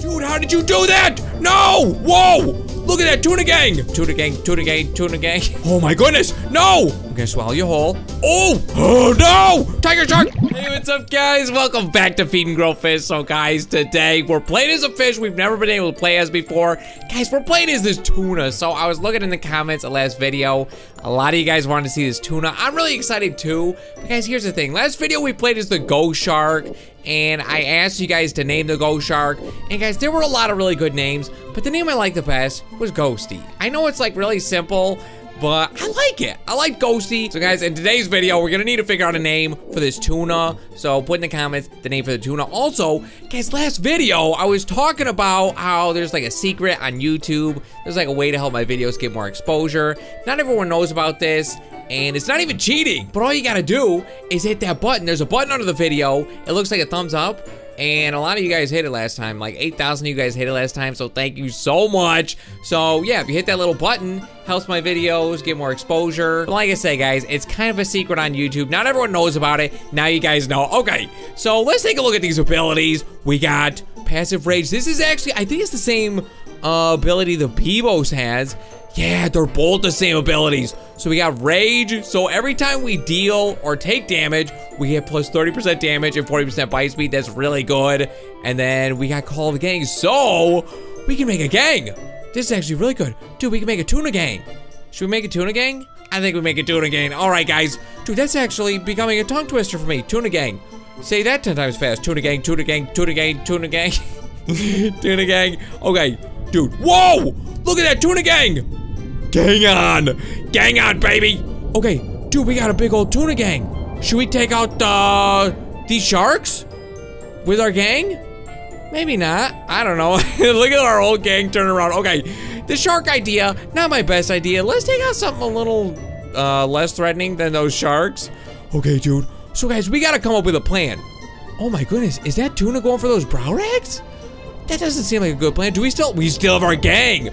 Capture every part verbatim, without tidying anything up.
Dude, how did you do that? No! Whoa! Look at that tuna gang! Tuna gang, tuna gang, tuna gang. Oh my goodness! No! I'm gonna swallow you whole. Oh! Oh no! Tiger shark! Hey, what's up, guys? Welcome back to Feed and Grow Fish. So, guys, today we're playing as a fish we've never been able to play as before. Guys, we're playing as this tuna. So, I was looking in the comments the last video. A lot of you guys wanted to see this tuna. I'm really excited too. But, guys, here's the thing. Last video we played as the ghost shark. And I asked you guys to name the ghost shark. And guys, there were a lot of really good names, but the name I liked the best was Ghosty. I know it's like really simple, but I like it. I like Ghosty. So guys, in today's video, we're gonna need to figure out a name for this tuna. So put in the comments the name for the tuna. Also, guys, last video, I was talking about how there's like a secret on YouTube. There's like a way to help my videos get more exposure. Not everyone knows about this. And it's not even cheating, but all you gotta do is hit that button. There's a button under the video. It looks like a thumbs up. And a lot of you guys hit it last time. Like eight thousand of you guys hit it last time, so thank you so much. So yeah, if you hit that little button, helps my videos get more exposure. But like I say, guys, it's kind of a secret on YouTube. Not everyone knows about it. Now you guys know. Okay, so let's take a look at these abilities. We got Passive Rage. This is actually, I think it's the same uh, ability the Bibos has. Yeah, they're both the same abilities. So we got Rage. So every time we deal or take damage, we get plus thirty percent damage and forty percent bite speed. That's really good. And then we got Call of the Gang. So we can make a gang. This is actually really good. Dude, we can make a tuna gang. Should we make a tuna gang? I think we make a tuna gang. All right, guys. Dude, that's actually becoming a tongue twister for me. Tuna gang. Say that ten times fast. Tuna gang, tuna gang, tuna gang, tuna gang. Tuna gang. Okay, dude. Whoa! Look at that tuna gang. Gang on! Gang on, baby! Okay, dude, we got a big old tuna gang. Should we take out the... these sharks? With our gang? Maybe not. I don't know. Look at our old gang turn around. Okay, the shark idea, not my best idea. Let's take out something a little uh, less threatening than those sharks. Okay, dude. So, guys, we gotta come up with a plan. Oh, my goodness. Is that tuna going for those brow rags? That doesn't seem like a good plan. Do we still... we still have our gang!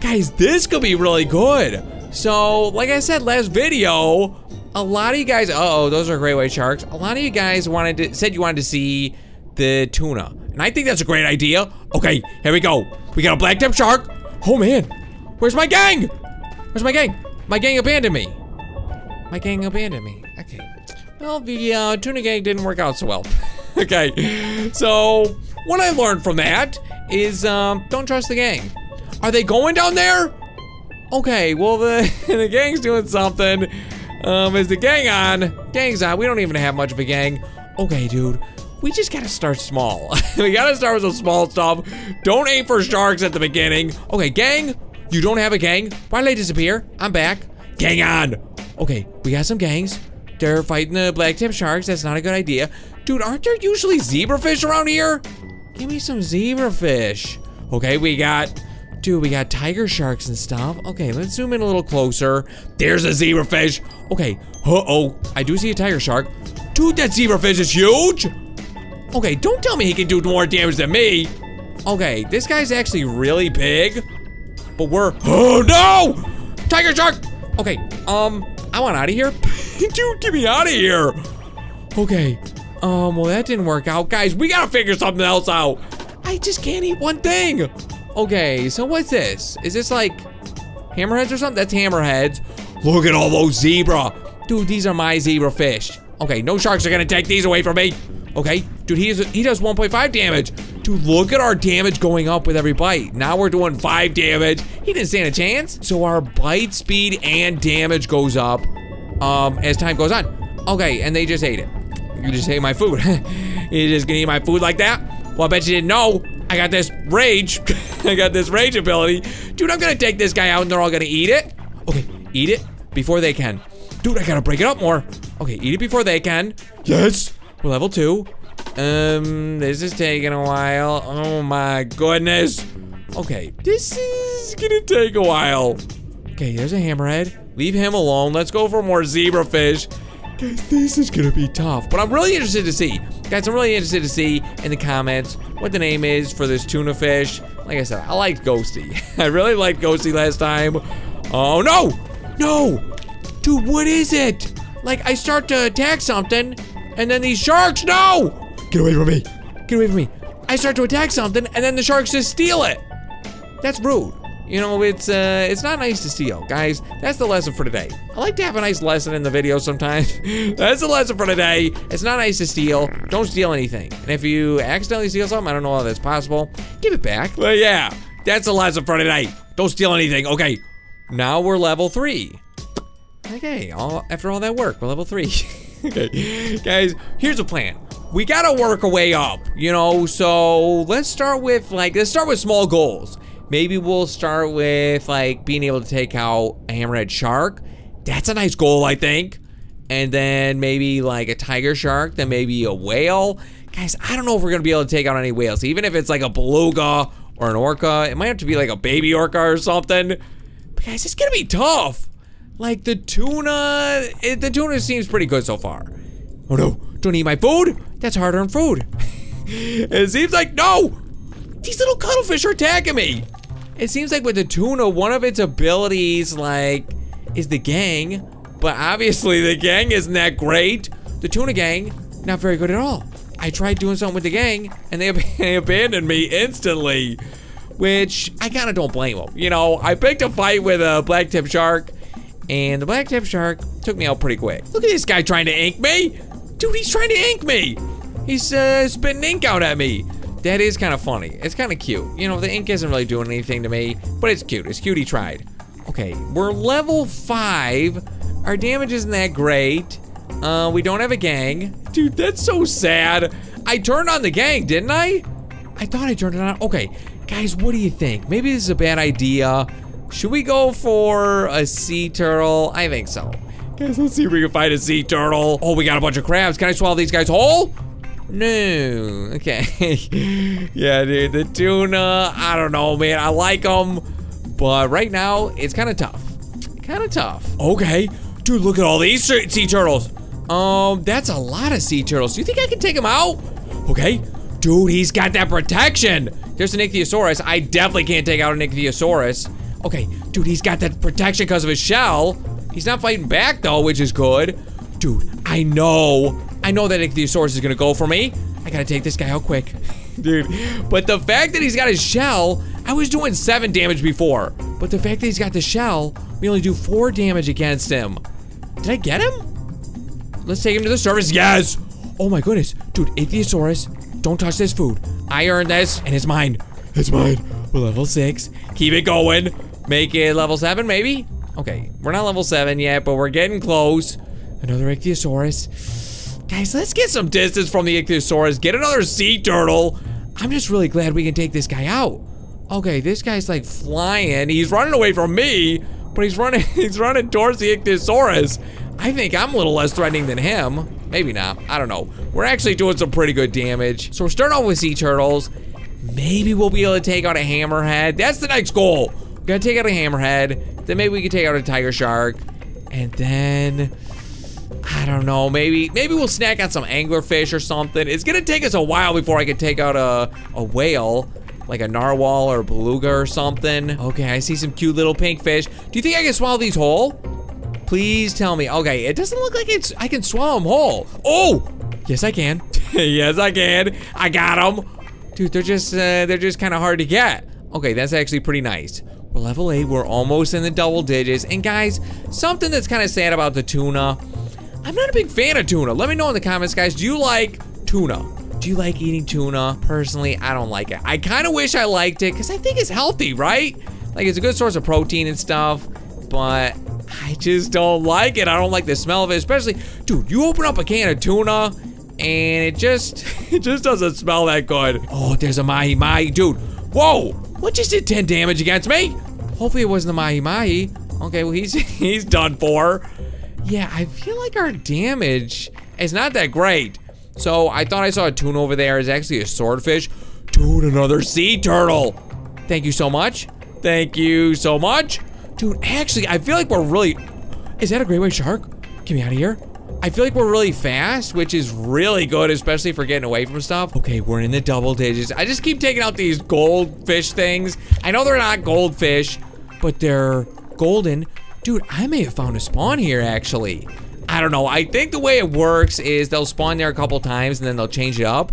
Guys, this could be really good. So, like I said last video, a lot of you guys, uh-oh, those are great white sharks. A lot of you guys wanted to, said you wanted to see the tuna. And I think that's a great idea. Okay, here we go. We got a black-tip shark. Oh, man. Where's my gang? Where's my gang? My gang abandoned me. My gang abandoned me. Okay. Well, the uh, tuna gang didn't work out so well. Okay. So, what I learned from that is um, don't trust the gang. Are they going down there? Okay, well, the, the gang's doing something. Um, is the gang on? Gang's on. We don't even have much of a gang. Okay, dude. We just gotta start small. We gotta start with some small stuff. Don't aim for sharks at the beginning. Okay, gang. You don't have a gang. Why did I disappear? I'm back. Gang on. Okay, we got some gangs. They're fighting the black-tip sharks. That's not a good idea. Dude, aren't there usually zebrafish around here? Give me some zebrafish. Okay, we got... dude, we got tiger sharks and stuff. Okay, let's zoom in a little closer. There's a zebrafish. Okay, uh-oh. I do see a tiger shark. Dude, that zebrafish is huge. Okay, don't tell me he can do more damage than me. Okay, this guy's actually really big. But we're... oh, no! Tiger shark! Okay, um, I want out of here. Dude, get me out of here. Okay, um, well, that didn't work out. Guys, we gotta figure something else out. I just can't eat one thing. Okay, so what's this? Is this like hammerheads or something? That's hammerheads. Look at all those zebra. Dude, these are my zebra fish. Okay, no sharks are gonna take these away from me. Okay, dude, he, is, he does one point five damage. Dude, look at our damage going up with every bite. Now we're doing five damage. He didn't stand a chance. So our bite speed and damage goes up um, as time goes on. Okay, and they just ate it. You just ate my food. You just gonna eat my food like that? Well, I bet you didn't know. I got this rage. I got this rage ability. Dude, I'm gonna take this guy out and they're all gonna eat it. Okay, eat it before they can. Dude, I gotta break it up more. Okay, eat it before they can. Yes. We're level two. Um, this is taking a while. Oh my goodness. Okay, this is gonna take a while. Okay, there's a hammerhead. Leave him alone. Let's go for more zebrafish. Guys, this is gonna be tough, but I'm really interested to see. Guys, I'm really interested to see in the comments what the name is for this tuna fish. Like I said, I liked Ghosty. I really liked Ghosty last time. Oh, no! No! Dude, what is it? Like, I start to attack something, and then these sharks, no! Get away from me. Get away from me. I start to attack something, and then the sharks just steal it. That's rude. You know, it's uh, it's not nice to steal. Guys, that's the lesson for today. I like to have a nice lesson in the video sometimes. That's the lesson for today. It's not nice to steal. Don't steal anything. And if you accidentally steal something, I don't know how that's possible, give it back. But yeah, that's the lesson for today. Don't steal anything. Okay, now we're level three. Okay, all, after all that work, we're level three. Okay, guys, here's a plan. We gotta work our way up, you know, so let's start with, like, let's start with small goals. Maybe we'll start with, like, being able to take out a hammerhead shark. That's a nice goal, I think. And then maybe, like, a tiger shark, then maybe a whale. Guys, I don't know if we're gonna be able to take out any whales. Even if it's, like, a beluga or an orca. It might have to be, like, a baby orca or something. But, guys, it's gonna be tough. Like, the tuna, it, the tuna seems pretty good so far. Oh, no. Don't eat my food. That's hard-earned food. It seems like, no! These little cuttlefish are attacking me. It seems like with the tuna, one of its abilities, like, is the gang. But obviously, the gang isn't that great. The tuna gang, not very good at all. I tried doing something with the gang, and they, ab they abandoned me instantly. Which, I kind of don't blame them. You know, I picked a fight with a black-tip shark, and the black-tip shark took me out pretty quick. Look at this guy trying to ink me. Dude, he's trying to ink me. He's uh, spitting ink out at me. That is kind of funny. It's kind of cute. You know, the ink isn't really doing anything to me, but it's cute. It's cute he tried. Okay, we're level five. Our damage isn't that great. Uh, we don't have a gang. Dude, that's so sad. I turned on the gang, didn't I? I thought I turned it on. Okay, guys, what do you think? Maybe this is a bad idea. Should we go for a sea turtle? I think so. Guys, let's see if we can find a sea turtle. Oh, we got a bunch of crabs. Can I swallow these guys whole? No. Okay. Yeah, dude. The tuna. I don't know, man. I like them. But right now, it's kind of tough. Kind of tough. Okay. Dude, look at all these sea turtles. Um, that's a lot of sea turtles. Do you think I can take them out? Okay. Dude, he's got that protection. There's an ichthyosaurus. I definitely can't take out an ichthyosaurus. Okay. Dude, he's got that protection because of his shell. He's not fighting back, though, which is good. Dude, I know. I know that ichthyosaurus is gonna go for me. I gotta take this guy out quick. Dude, but the fact that he's got his shell, I was doing seven damage before. But the fact that he's got the shell, we only do four damage against him. Did I get him? Let's take him to the surface. Yes! Oh my goodness. Dude, ichthyosaurus, don't touch this food. I earned this, and it's mine. It's mine. We're level six. Keep it going. Make it level seven, maybe? Okay, we're not level seven yet, but we're getting close. Another ichthyosaurus. Guys, let's get some distance from the ichthyosaurus. Get another sea turtle. I'm just really glad we can take this guy out. Okay, this guy's like flying. He's running away from me, but he's running he's running towards the ichthyosaurus. I think I'm a little less threatening than him. Maybe not. I don't know. We're actually doing some pretty good damage. So we're starting off with sea turtles. Maybe we'll be able to take out a hammerhead. That's the next goal. We're gonna take out a hammerhead. Then maybe we can take out a tiger shark. And then... I don't know, maybe maybe we'll snack on some anglerfish or something. It's gonna take us a while before I can take out a, a whale, like a narwhal or a beluga or something. Okay, I see some cute little pink fish. Do you think I can swallow these whole? Please tell me. Okay, it doesn't look like it's I can swallow them whole. Oh, yes I can. Yes I can. I got them. Dude, they're just, uh, they're just kind of hard to get. Okay, that's actually pretty nice. We're level eight, we're almost in the double digits. And guys, something that's kind of sad about the tuna. I'm not a big fan of tuna. Let me know in the comments, guys. Do you like tuna? Do you like eating tuna? Personally, I don't like it. I kind of wish I liked it because I think it's healthy, right? Like, it's a good source of protein and stuff, but I just don't like it. I don't like the smell of it, especially, dude, you open up a can of tuna and it just, it just doesn't smell that good. Oh, there's a Mahi Mahi, dude. Whoa, what just did ten damage against me? Hopefully it wasn't a Mahi Mahi. Okay, well, he's, he's done for. Yeah, I feel like our damage is not that great. So I thought I saw a tuna over there. It's actually a swordfish. Dude, another sea turtle. Thank you so much. Thank you so much. Dude, actually, I feel like we're really... Is that a great white shark? Get me out of here. I feel like we're really fast, which is really good, especially for getting away from stuff. Okay, we're in the double digits. I just keep taking out these goldfish things. I know they're not goldfish, but they're golden. Dude, I may have found a spawn here, actually. I don't know. I think the way it works is they'll spawn there a couple times and then they'll change it up.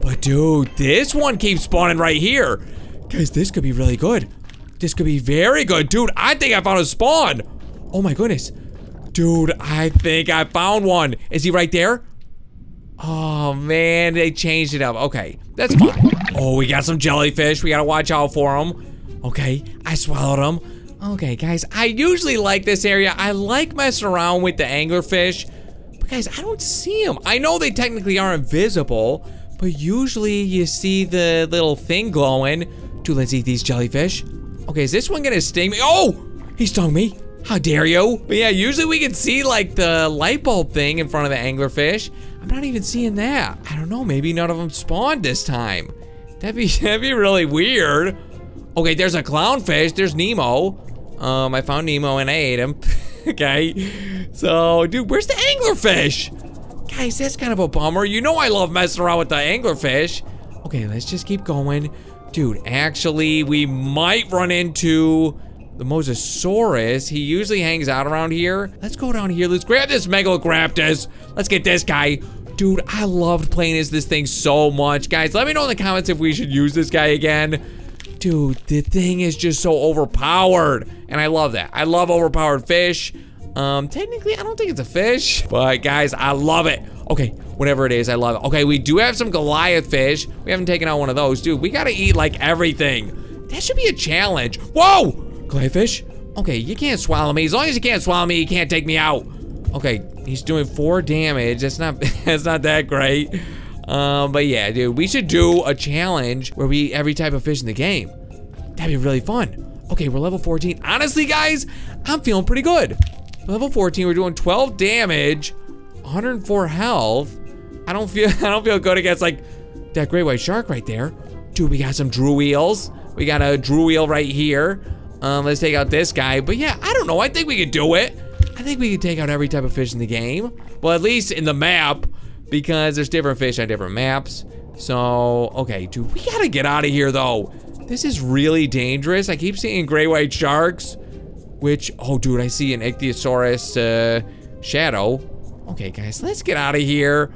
But But dude, this one keeps spawning right here. Guys, this could be really good. This could be very good. Dude, I think I found a spawn. Oh my goodness. Dude, I think I found one. Is he right there? Oh man, they changed it up. Okay, that's fine. Oh, we got some jellyfish. We gotta watch out for them. Okay, I swallowed them. Okay, guys, I usually like this area. I like messing around with the anglerfish. But guys, I don't see them. I know they technically are invisible, but usually you see the little thing glowing. Dude, let's eat these jellyfish. Okay, is this one gonna sting me? Oh, he stung me. How dare you? But yeah, usually we can see like the light bulb thing in front of the anglerfish. I'm not even seeing that. I don't know, maybe none of them spawned this time. That'd be, that'd be really weird. Okay, there's a clownfish, there's Nemo. Um, I found Nemo and I ate him. Okay, so dude, where's the anglerfish? Guys, that's kind of a bummer. You know I love messing around with the anglerfish. Okay, let's just keep going. Dude, actually, we might run into the Mosasaurus. He usually hangs out around here. Let's go down here. Let's grab this Megalograptus. Let's get this guy. Dude, I loved playing as this thing so much. Guys, let me know in the comments if we should use this guy again. Dude, the thing is just so overpowered. And I love that. I love overpowered fish. Um, technically, I don't think it's a fish. But guys, I love it. Okay, whatever it is, I love it. Okay, we do have some Goliath fish. We haven't taken out one of those. Dude, we gotta eat like everything. That should be a challenge. Whoa! Goliathfish? Okay, you can't swallow me. As long as you can't swallow me, you can't take me out. Okay, he's doing four damage. That's not that's not that great. Um, but yeah, dude, we should do a challenge where we eat every type of fish in the game. That'd be really fun. Okay, we're level fourteen. Honestly, guys, I'm feeling pretty good. Level fourteen, we're doing twelve damage, one hundred four health. I don't feel I don't feel good against like that great white shark right there. Dude, we got some Drew Eels. We got a Drew Eel right here. Um, let's take out this guy. But yeah, I don't know. I think we could do it. I think we could take out every type of fish in the game. Well, at least in the map, because there's different fish on different maps. So, okay, dude, we gotta get out of here, though. This is really dangerous. I keep seeing gray white sharks, which, oh, dude, I see an Ichthyosaurus uh, shadow. Okay, guys, let's get out of here.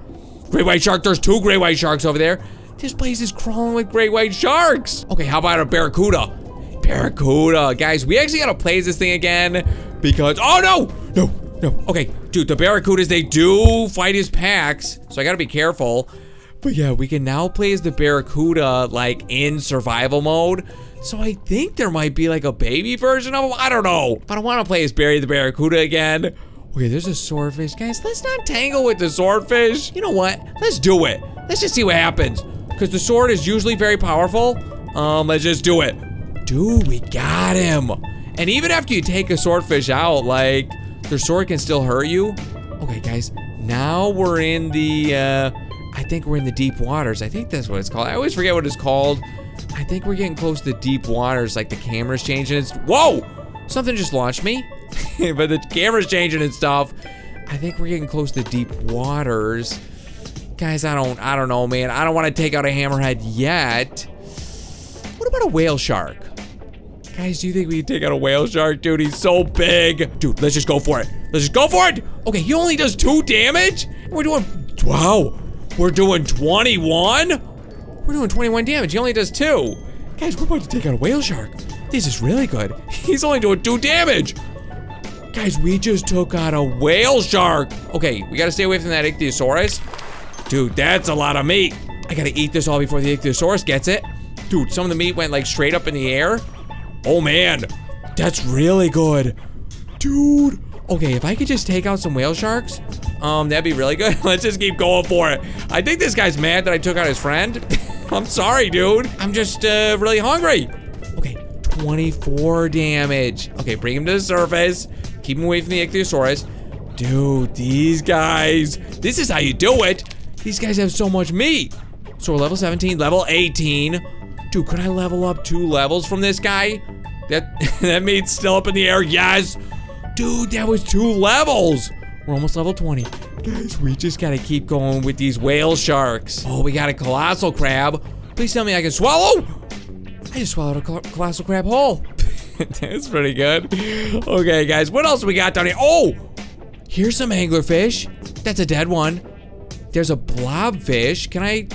Great white shark. There's two gray white sharks over there. This place is crawling with great white sharks. Okay, how about a barracuda? Barracuda. Guys, we actually gotta play this thing again because, oh no, no, no. Okay, dude, the barracudas, they do fight his packs, so I gotta be careful. But yeah, we can now play as the barracuda like in survival mode. So I think there might be like a baby version of him. I don't know. But I wanna play as Barry the Barracuda again. Okay, there's a swordfish. Guys, let's not tangle with the swordfish. You know what? Let's do it. Let's just see what happens because the sword is usually very powerful. Um, let's just do it. Dude, we got him. And even after you take a swordfish out, like, their sword can still hurt you. Okay, guys, now we're in the, uh, I think we're in the deep waters. I think that's what it's called. I always forget what it's called. I think we're getting close to the deep waters, like the camera's changing. It's, whoa, something just launched me. But the camera's changing and stuff. I think we're getting close to deep waters. Guys, I don't, I don't know, man. I don't want to take out a hammerhead yet. What about a whale shark? Guys, do you think we can take out a whale shark? Dude, he's so big. Dude, let's just go for it. Let's just go for it. Okay, he only does two damage. We're doing, wow. We're doing twenty-one? We're doing twenty-one damage. He only does two. Guys, we're about to take out a whale shark. This is really good. He's only doing two damage. Guys, we just took out a whale shark. Okay, we gotta stay away from that Ichthyosaurus. Dude, that's a lot of meat. I gotta eat this all before the Ichthyosaurus gets it. Dude, some of the meat went like straight up in the air. Oh man, that's really good. Dude, okay, if I could just take out some whale sharks, um, that'd be really good. Let's just keep going for it. I think this guy's mad that I took out his friend. I'm sorry, dude. I'm just uh, really hungry. Okay, twenty-four damage. Okay, bring him to the surface. Keep him away from the Ichthyosaurus. Dude, these guys, this is how you do it. These guys have so much meat. So we're level seventeen, level eighteen. Dude, could I level up two levels from this guy? That that meat's still up in the air, yes! Dude, that was two levels! We're almost level twenty. Guys, we just gotta keep going with these whale sharks. Oh, we got a colossal crab. Please tell me I can swallow! I just swallowed a col colossal crab whole. That's pretty good. Okay, guys, what else we got down here? Oh! Here's some anglerfish. That's a dead one. There's a blobfish. Can I...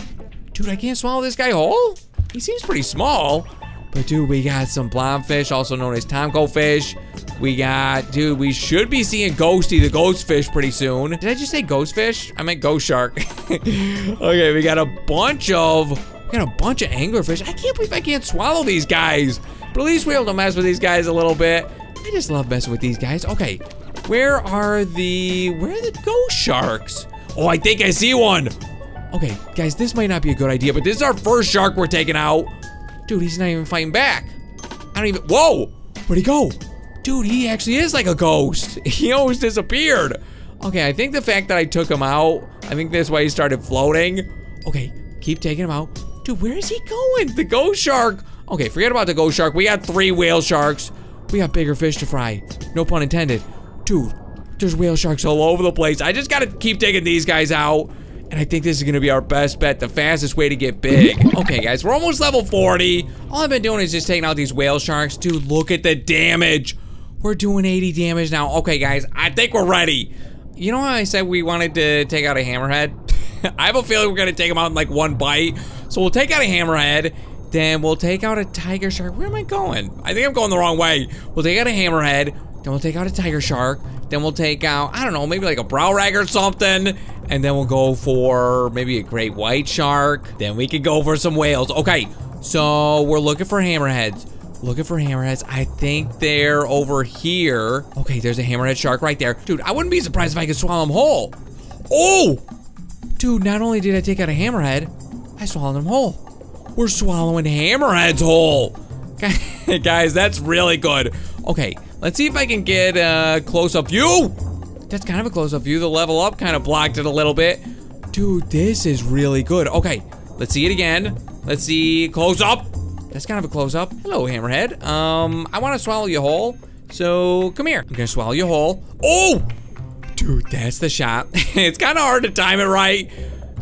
Dude, I can't swallow this guy whole? He seems pretty small. But dude, we got some blobfish, also known as tomco fish. We got, dude, we should be seeing Ghosty the ghost fish pretty soon. Did I just say ghost fish? I meant ghost shark. Okay, we got a bunch of, we got a bunch of anglerfish. I can't believe I can't swallow these guys. But at least we're able to mess with these guys a little bit. I just love messing with these guys. Okay, where are the, where are the ghost sharks? Oh, I think I see one. Okay, guys, this might not be a good idea, but this is our first shark we're taking out. Dude, he's not even fighting back. I don't even, whoa, where'd he go? Dude, he actually is like a ghost. He almost disappeared. Okay, I think the fact that I took him out, I think this way he started floating. Okay, keep taking him out. Dude, where is he going? The ghost shark. Okay, forget about the ghost shark. We got three whale sharks. We got bigger fish to fry. No pun intended. Dude, there's whale sharks all over the place. I just gotta keep taking these guys out. And I think this is gonna be our best bet, the fastest way to get big. Okay, guys, we're almost level forty. All I've been doing is just taking out these whale sharks. Dude, look at the damage. We're doing eighty damage now. Okay, guys, I think we're ready. You know how I said we wanted to take out a hammerhead? I have a feeling we're gonna take him out in like one bite. So we'll take out a hammerhead, then we'll take out a tiger shark. Where am I going? I think I'm going the wrong way. We'll take out a hammerhead, then we'll take out a tiger shark, then we'll take out, I don't know, maybe like a brow rag or something. And then we'll go for maybe a great white shark. Then we could go for some whales. Okay, so we're looking for hammerheads. Looking for hammerheads. I think they're over here. Okay, there's a hammerhead shark right there. Dude, I wouldn't be surprised if I could swallow them whole. Oh! Dude, not only did I take out a hammerhead, I swallowed them whole. We're swallowing hammerheads whole. Guys, that's really good. Okay, let's see if I can get a close-up view. That's kind of a close-up view. The level up kind of blocked it a little bit. Dude, this is really good. Okay, let's see it again. Let's see close-up. That's kind of a close-up. Hello, hammerhead. Um, I want to swallow you whole, so come here. I'm going to swallow you whole. Oh! Dude, that's the shot. It's kind of hard to time it right.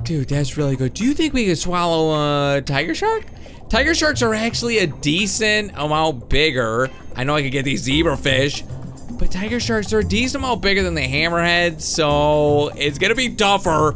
Dude, that's really good. Do you think we could swallow a tiger shark? Tiger sharks are actually a decent amount bigger. I know I could get these zebra fish. But tiger sharks are a decent amount bigger than the hammerheads, so it's gonna be tougher.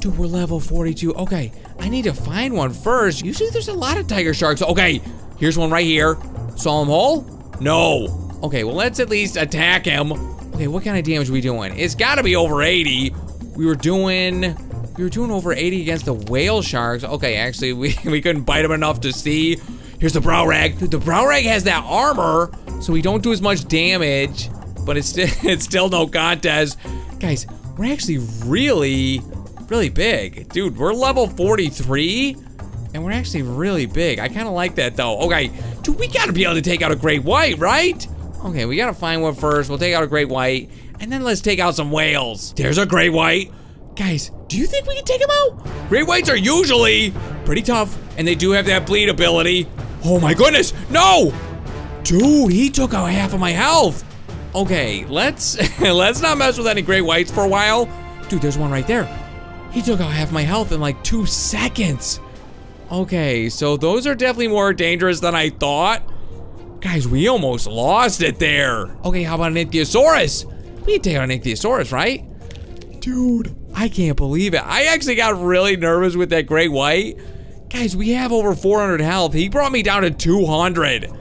Dude, we're level forty-two. Okay, I need to find one first. Usually there's a lot of tiger sharks. Okay, here's one right here. Saw him whole? No. Okay, well, let's at least attack him. Okay, what kind of damage are we doing? It's gotta be over eighty. We were doing, we were doing over eighty against the whale sharks. Okay, actually, we, we couldn't bite him enough to see. Here's the brow rag. Dude, the brow rag has that armor, so we don't do as much damage. But it's still, it's still no contest. Guys, we're actually really, really big. Dude, we're level forty-three, and we're actually really big. I kind of like that, though. Okay, dude, we got to be able to take out a great white, right? Okay, we got to find one first. We'll take out a great white, and then let's take out some whales. There's a great white. Guys, do you think we can take them out? Great whites are usually pretty tough, and they do have that bleed ability. Oh, my goodness. No! Dude, he took out half of my health. Okay, let's let's not mess with any great whites for a while. Dude, there's one right there. He took out half my health in like two seconds. Okay, so those are definitely more dangerous than I thought. Guys, we almost lost it there. Okay, how about an ichthyosaurus? We can take out an ichthyosaurus, right? Dude, I can't believe it. I actually got really nervous with that great white. Guys, we have over four hundred health. He brought me down to two hundred.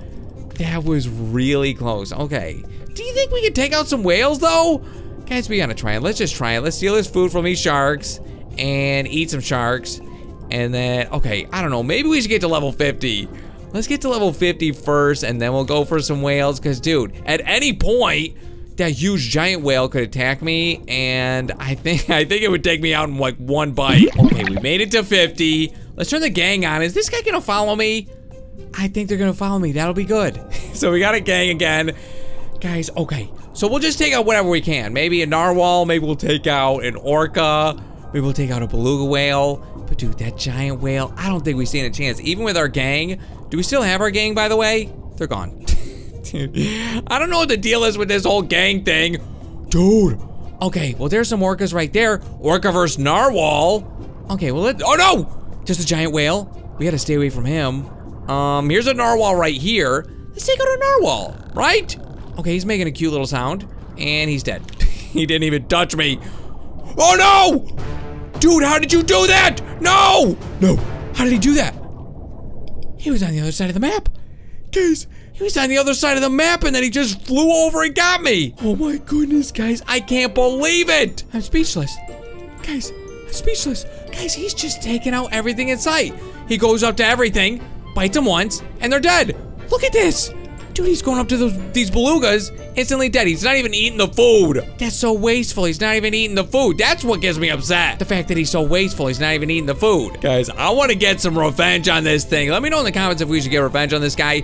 That was really close. Okay. Do you think we could take out some whales, though? Guys, we gotta try it. Let's just try it. Let's steal his food from these sharks and eat some sharks. And then, okay, I don't know. Maybe we should get to level fifty. Let's get to level fifty first, and then we'll go for some whales. Because, dude, at any point, that huge giant whale could attack me. And I think I think it would take me out in, like, one bite. Okay, we made it to fifty. Let's turn the gang on. Is this guy gonna follow me? I think they're gonna follow me. That'll be good. So we got a gang again. Guys, okay, so we'll just take out whatever we can. Maybe a narwhal, maybe we'll take out an orca, maybe we'll take out a beluga whale. But dude, that giant whale, I don't think we stand a chance. Even with our gang, do we still have our gang, by the way? They're gone. Dude, I don't know what the deal is with this whole gang thing. Dude, okay, well there's some orcas right there. Orca versus narwhal. Okay, well let, oh no! Just a giant whale. We gotta stay away from him. Um, here's a narwhal right here. Let's take out a narwhal, right? Okay, he's making a cute little sound, and he's dead. He didn't even touch me. Oh, no! Dude, how did you do that? No! No. How did he do that? He was on the other side of the map. Guys, he was on the other side of the map and then he just flew over and got me. Oh my goodness, guys. I can't believe it. I'm speechless. Guys, I'm speechless. Guys, he's just taking out everything in sight. He goes up to everything, bites them once, and they're dead. Look at this. Dude, he's going up to those, these belugas, instantly dead. He's not even eating the food. That's so wasteful. He's not even eating the food. That's what gets me upset. The fact that he's so wasteful, he's not even eating the food. Guys, I want to get some revenge on this thing. Let me know in the comments if we should get revenge on this guy.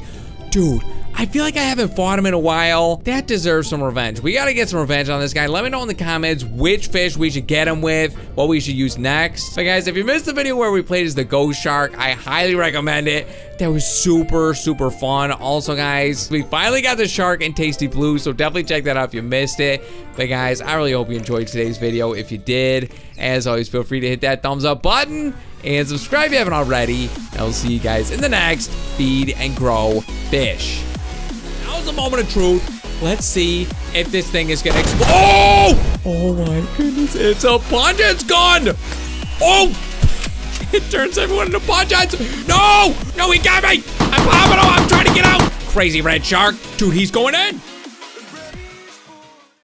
Dude, I feel like I haven't fought him in a while. That deserves some revenge. We gotta get some revenge on this guy. Let me know in the comments which fish we should get him with, what we should use next. But guys, if you missed the video where we played as the ghost shark, I highly recommend it. That was super, super fun. Also, guys, we finally got the shark and Tasty Blue, so definitely check that out if you missed it. But guys, I really hope you enjoyed today's video. If you did, as always, feel free to hit that thumbs up button and subscribe if you haven't already. And I'll see you guys in the next Feed and Grow Fish. Now's the moment of truth. Let's see if this thing is gonna explode. Oh! Oh my goodness, it's a pungence gun! Oh! It turns everyone into pungence. No! No, he got me! I'm popping him! I'm trying to get out! Crazy red shark. Dude, he's going in!